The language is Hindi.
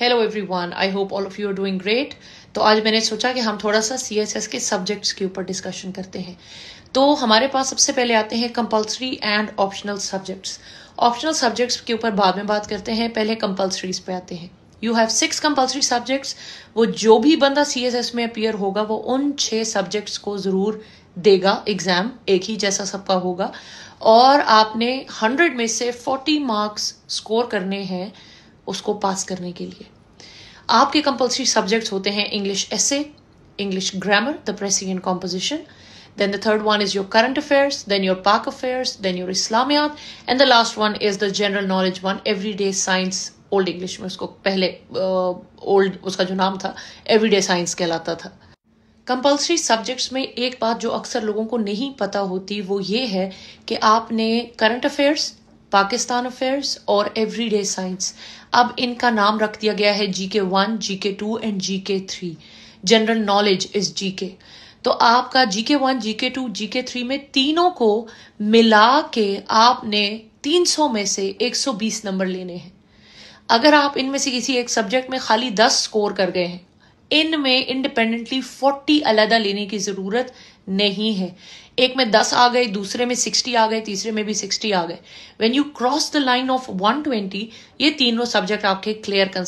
Hello everyone, I hope all of you are doing great. तो आज मैंने सोचा कि हम थोड़ा सा सीएसएस के सब्जेक्ट्स के ऊपर डिस्कशन करते हैं। तो हमारे पास सबसे पहले आते हैं compulsory and optional subjects. Optional subjects के ऊपर बाद में बात करते हैं, पहले कंपल्सरीज पे आते हैं। You have 6 compulsory subjects. वो जो भी बंदा सीएसएस में अपीयर होगा वो उन 6 सब्जेक्ट्स को ज़रूर देगा। एग्ज़ाम एक ही जैसा सबका होगा और आपने 100 में से 40 मार्क्स स्कोर करने हैं उसको पास करने के लिए। आपके कंपल्सरी सब्जेक्ट्स होते हैं English essay, English grammar, the precis and composition, then the third one is your current affairs, then your pak affairs, then your islamiyat, and the last one is the general knowledge one, everyday science, old english mein usko pehle old uska jo naam tha everyday science kehlata tha। Compulsory subjects में एक बात जो अक्सर लोगों को नहीं पता होती वो ये है कि आपने करंट अफेयर्स, पाकिस्तान अफेयर्स और एवरीडे साइंस, अब इनका नाम रख दिया गया है GK 1, GK 2 and GK 3। General knowledge is GK। तो आपका GK 1, GK 2, GK 3 में तीनों को मिला के आपने 300 में से 120 नंबर लेने हैं। अगर आप इनमें से किसी एक सब्जेक्ट में खाली 10 स्कोर कर गए हैं, इनमें इंडिपेंडेंटली 40 अलग-अलग लेने की जरूरत नहीं है। एक में 10 आ गए, दूसरे में 60 आ गए, तीसरे में भी 60 आ गए। When you cross the line of 120 ये तीनों सब्जेक्ट आपके क्लियर